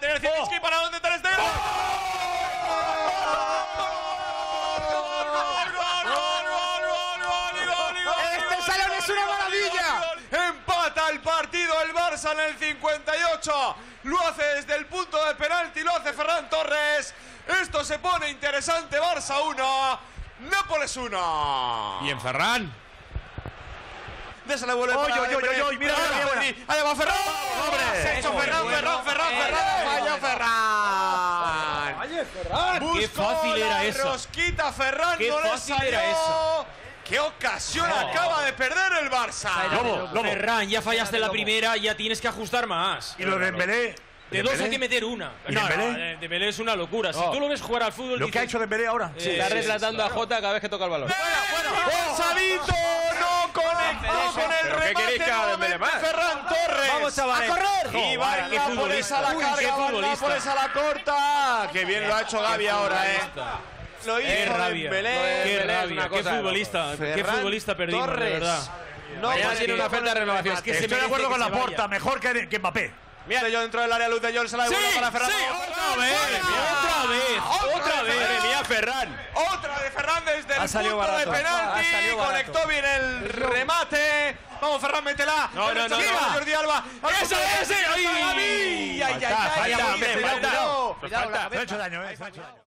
Lateral Zilinski para donde está el Estero. Este salón es una maravilla. Empata el partido el Barça en el 58. Lo hace desde el punto de penalti, lo hace Ferran Torres. Esto se pone interesante. Barça 1, Nápoles 1. Bien, Ferran. Désela, vuelve oye, mira, ahí va Ferran. Se ha hecho Ferran. Qué fácil era eso. Rosquita Ferran, no le salió. ¡Qué ocasión acaba de perder el Barça! Lobo. Ferran, ya fallaste en la primera, ya tienes que ajustar más. Y lo de Belé. De dos hay que meter una. De Belé es una locura. Si tú lo ves jugar al fútbol... Lo que ha hecho de Belé ahora. Está retratando a Jota cada vez que toca el balón. ¡Salito! ¡No conectó con el remate! ¡Ferran Torres! ¡Vamos, chavales! ¡A correr! ¡Ibar, qué futbolista! ¡Qué futbolista! ¡A la corta! ¡Qué bien lo ha hecho Gavi ahora, eh! Lo hizo Belé. ¡Qué rabia! ¡Qué futbolista! ¡Qué futbolista perdimos, de verdad! No tiene una falta de renovación. Estoy de acuerdo con Laporta. Mejor que Mbappé. Mira, yo dentro del área, luz de Jordi Alba para Ferran. ¡Otra vez! Mira, Ferran. Otra de Ferran desde el punto de penalti. Conectó bien el remate. Vamos, Ferran, métela. No. Jordi Alba. ¡Eso es! ¡Ay, ay, ay! ¡Falta! ¡No ha hecho daño!